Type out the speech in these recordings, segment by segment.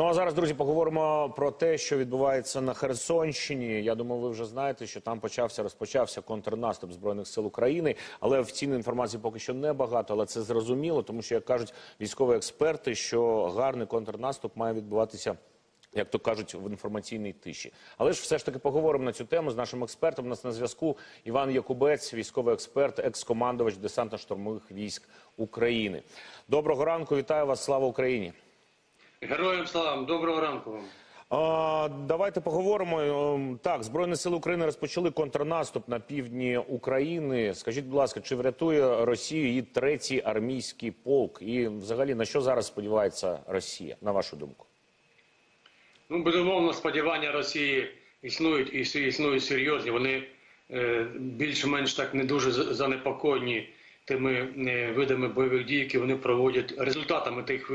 Ну а зараз, друзі, поговоримо про те, що відбувається на Херсонщині. Я думаю, ви вже знаєте, що там розпочався контрнаступ Збройних сил України. Але офіційної інформації поки що небагато, але це зрозуміло, тому що, як кажуть військові експерти, що гарний контрнаступ має відбуватися, як то кажуть, в інформаційній тиші. Але ж все ж таки поговоримо на цю тему з нашим експертом. У нас на зв'язку Іван Якубець, військовий експерт, екс-командувач Десантно-штурмових військ України. Доброго ранку, вітаю вас, слава Україні! Героям слава, доброго ранку вам. Давайте поговоримо. Так, Збройні сили України розпочали контрнаступ на півдні України. Скажіть, будь ласка, чи врятує Росію її третій армійський полк? І взагалі, на що зараз сподівається Росія, на вашу думку? Ну, безумовно, сподівання Росії існують, і існують серйозні. Вони більш-менш так не дуже занепокоєні тими видами бойових дій, які вони проводять, результатами тих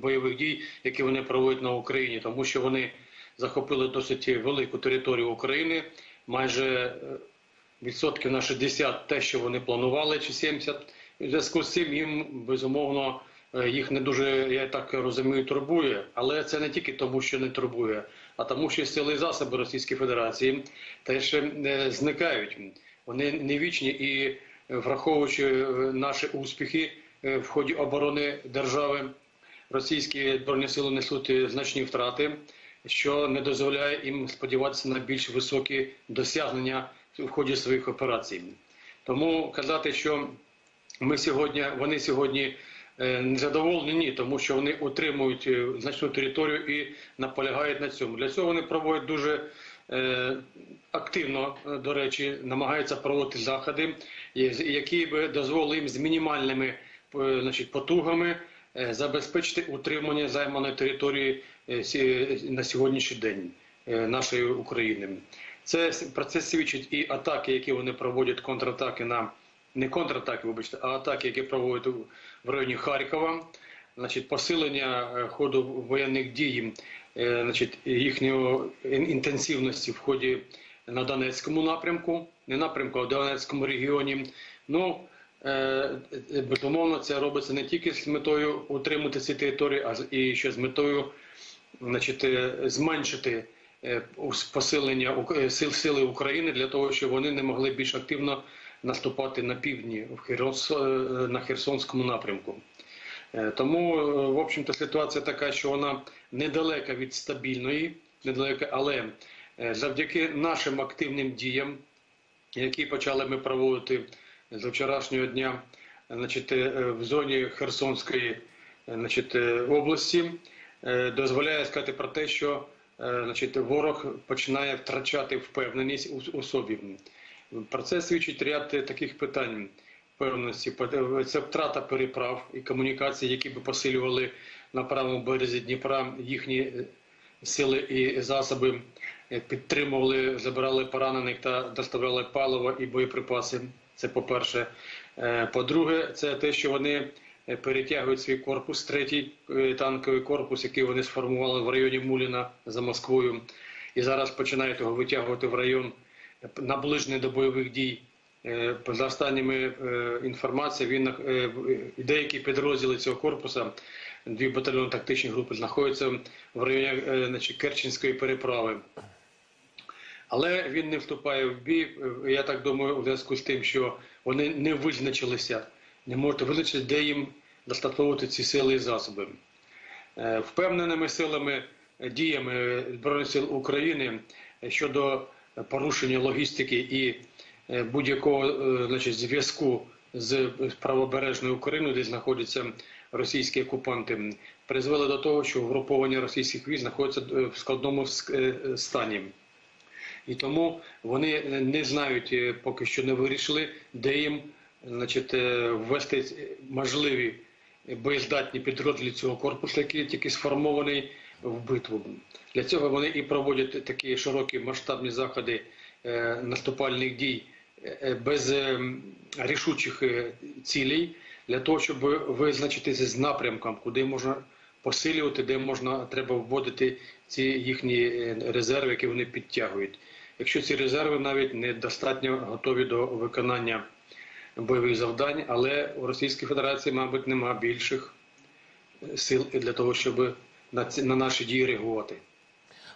бойових дій, які вони проводять на Україні, тому що вони захопили досить велику територію України, майже відсотків на 60 те, що вони планували, чи 70. В зв'язку з цим їм, безумовно, їх не дуже, я так розумію, турбує. Але це не тільки тому, що не турбує, а тому, що сили і засоби Російської Федерації теж зникають. Вони не вічні і, враховуючи наші успіхи в ході оборони держави, російські збройні сили несуть значні втрати, що не дозволяє їм сподіватися на більш високі досягнення в ході своїх операцій. Тому казати, що вони сьогодні незадоволені, тому що вони утримують значну територію і наполягають на цьому. Для цього вони проводять дуже активно, до речі, намагаються проводити заходи, які би дозволили їм з мінімальними, значить, потугами забезпечити утримання займаної території на сьогоднішній день нашої України. Про це свідчать і атаки, які вони проводять, атаки, які проводять в районі Харкова, значить, посилення ходу воєнних дій, значить, їхньої інтенсивності в ході на Донецькому напрямку, не напрямку, а в Донецькому регіоні. Ну, безумовно, це робиться не тільки з метою утримати ці території, а і ще з метою, значить, зменшити посилення сили України для того, щоб вони не могли більш активно наступати на півдні, на Херсонському напрямку. Тому, в общем-то, ситуація така, що вона недалека від стабільної, але завдяки нашим активним діям, які почали ми проводити з вчорашнього дня, значить, в зоні Херсонської, значить, області, дозволяє сказати про те, що, значить, ворог починає втрачати впевненість у собі. Про це свідчить ряд таких питань. Певності, це втрата переправ і комунікацій, які би посилювали на правому березі Дніпра їхні сили і засоби, підтримували, забирали поранених та доставляли паливо і боєприпаси. Це по-перше. По-друге, це те, що вони перетягують свій корпус, третій танковий корпус, який вони сформували в районі Муліна за Москвою, і зараз починають його витягувати в район, наближений до бойових дій. За останніми інформаціями, деякі підрозділи цього корпусу, дві батальйонно-тактичні групи, знаходяться в районі, значить, Керченської переправи. Але він не вступає в бій, я так думаю, у зв'язку з тим, що вони не визначилися, не можуть визначити, де їм достатковувати ці сили і засоби. Впевненими силами, діями Збройних сил України щодо порушення логістики і будь-якого, значить, зв'язку з правобережною Україною, де знаходяться російські окупанти, призвели до того, що угруповання російських військ знаходиться в складному стані. І тому вони не знають, поки що не вирішили, де їм, значить, ввести можливі боєздатні підрозділи цього корпусу, який тільки сформований, в битву. Для цього вони і проводять такі широкі масштабні заходи наступальних дій без рішучих цілей, для того, щоб визначитися з напрямком, куди можна посилювати, де можна, треба вводити ці їхні резерви, які вони підтягують. Якщо ці резерви навіть недостатньо готові до виконання бойових завдань, але у Російській Федерації, мабуть, нема більших сил для того, щоб на наші дії реагувати.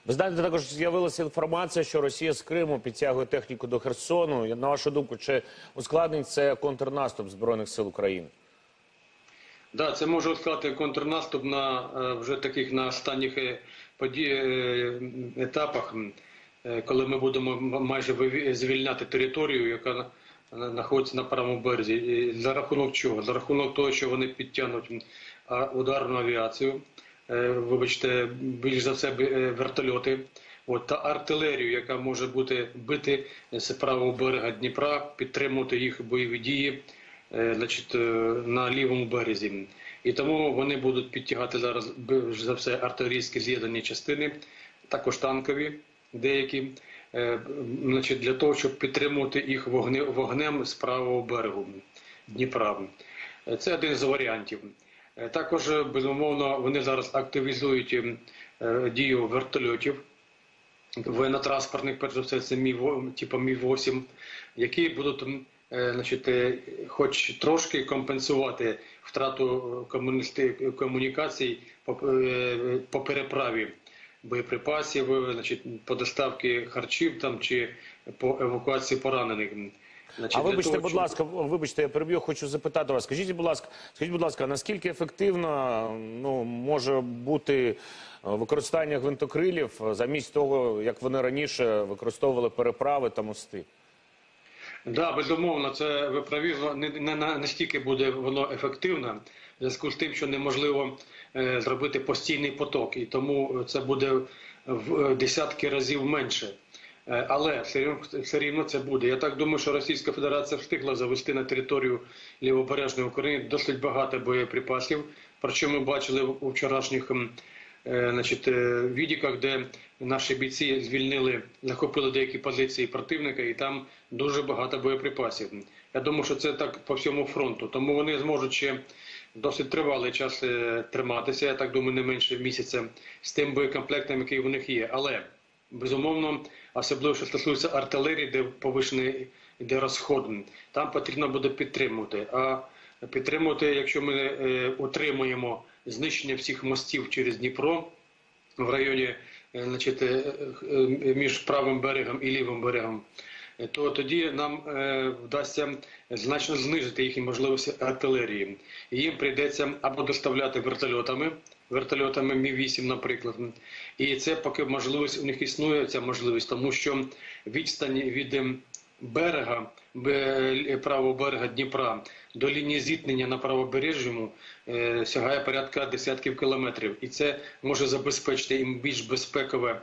Ви знаєте, також з'явилася інформація, що Росія з Криму підтягує техніку до Херсону. На вашу думку, чи ускладнить це контрнаступ Збройних сил України? Так, да, це може ускладнити контрнаступ на вже таких на останніх етапах, коли ми будемо майже звільняти територію, яка знаходиться на правому березі. І за рахунок чого? За рахунок того, що вони підтягнуть ударну авіацію, вибачте, більш за все вертольоти, та артилерію, яка може бити з правого берега Дніпра, підтримувати їх бойові дії на лівому березі. І тому вони будуть підтягати зараз за все артилерійські з'єднані частини, також танкові деякі, для того, щоб підтримувати їх вогнем з правого берегу Дніпра. Це один з варіантів. Також, безумовно, вони зараз активізують дію вертольотів, воєнно-транспортних, перш за все, це типу Мі-8, які будуть хоч трошки компенсувати втрату комунікацій по переправі боєприпасів, по доставці харчів чи по евакуації поранених. А вибачте, будь ласка, я переб'ю, хочу запитати вас. Скажіть, будь ласка, наскільки ефективно може бути використання гвинтокрилів замість того, як вони раніше використовували переправи та мости? Так, безумовно, це ви праві, не настільки буде воно ефективно, в зв'язку з тим, що неможливо зробити постійний поток, і тому це буде в десятки разів менше. Але все рівно це буде. Я так думаю, що Російська Федерація встигла завести на територію Лівобережної України досить багато боєприпасів, про що ми бачили у вчорашніх відіках, де наші бійці захопили деякі позиції противника, і там дуже багато боєприпасів. Я думаю, що це так по всьому фронту, тому вони зможуть ще досить тривалий час триматися, я так думаю, не менше місяця, з тим боєкомплектом, який у них є. Але, безумовно, особливо, що стосується артилерії, де повищений йде розход, там потрібно буде підтримувати. А підтримувати, якщо ми отримаємо знищення всіх мостів через Дніпро в районі між правим берегом і лівим берегом, то тоді нам вдасться значно знижити їхні можливості артилерії. Їм прийдеться або доставляти вертольотами Мі-8, наприклад. І це поки можливість у них існує, ця можливість, тому що відстань від берега, правого берега Дніпра до лінії зіткнення на правобережжю сягає порядка десятків кілометрів. І це може забезпечити їм більш безпекове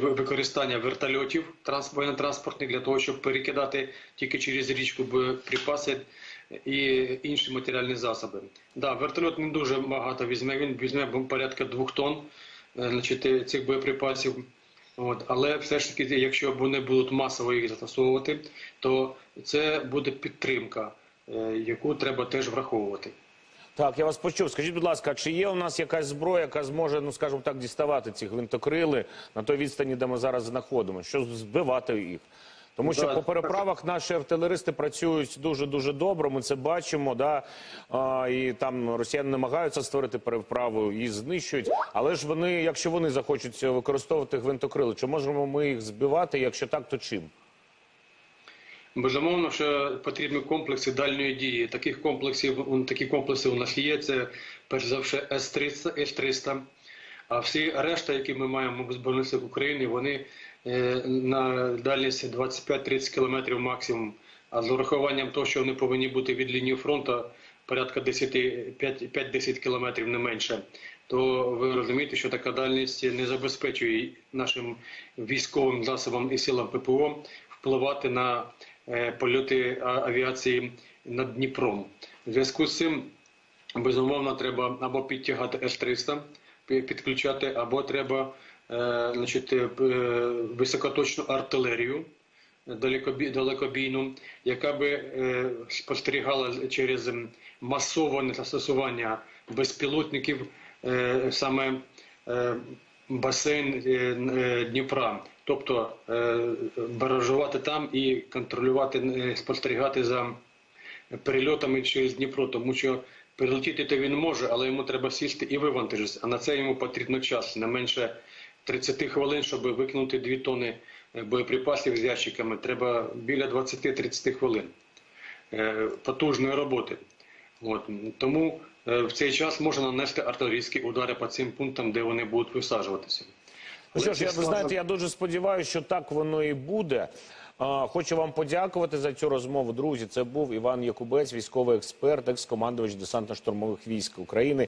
використання вертольотів воєнно-транспортних для того, щоб перекидати тільки через річку боєприпаси і інші матеріальні засоби. Так, вертольот не дуже багато візьме, він візьме порядка 2 тонн цих боєприпасів. Але все ж таки, якщо вони будуть масово їх застосовувати, то це буде підтримка, яку треба теж враховувати. Так, я вас почув. Скажіть, будь ласка, чи є у нас якась зброя, яка зможе, скажімо так, діставати ці гвинтокрили на той відстані, де ми зараз знаходимося, щоб збивати їх? Тому що по переправах наші артилеристи працюють дуже-дуже добре, ми це бачимо, і там росіяни намагаються створити переправу, її знищують, але ж вони, якщо вони захочуть використовувати гвинтокрили, чи можемо ми їх збивати, якщо так, то чим? Безумовно, що потрібні комплекси дальньої дії. Такі комплекси у нас є, це перш за все С-300, а всі решта, які ми маємо в Збройних силах України, вони на дальність 25-30 кілометрів максимум, а з урахуванням того, що вони повинні бути від лінії фронту порядка 5-10 кілометрів, не менше, то ви розумієте, що така дальність не забезпечує нашим військовим засобам і силам ППО впливати на польоти авіації над Дніпром. В зв'язку з цим, безумовно, треба або підтягати С-300, підключати, або треба високоточну артилерію далекобійну, яка би спостерігала через масоване застосування безпілотників саме басейн Дніпра. Тобто баражувати там і контролювати, спостерігати за перельотами через Дніпро, тому що Прилетіти то він може, але йому треба сісти і вивантажитися. А на це йому потрібно час, не менше 30 хвилин, щоб викинути 2 тонни боєприпасів з ящиками. Треба біля 20-30 хвилин потужної роботи. От. Тому в цей час можна нанести артилерійські удари по цим пунктам, де вони будуть висаджуватися. Що ж, ви знаєте, я дуже сподіваюся, що так воно і буде. Хочу вам подякувати за цю розмову, друзі. Це був Іван Якубець, військовий експерт, екс-командувач Десантно-штурмових військ України.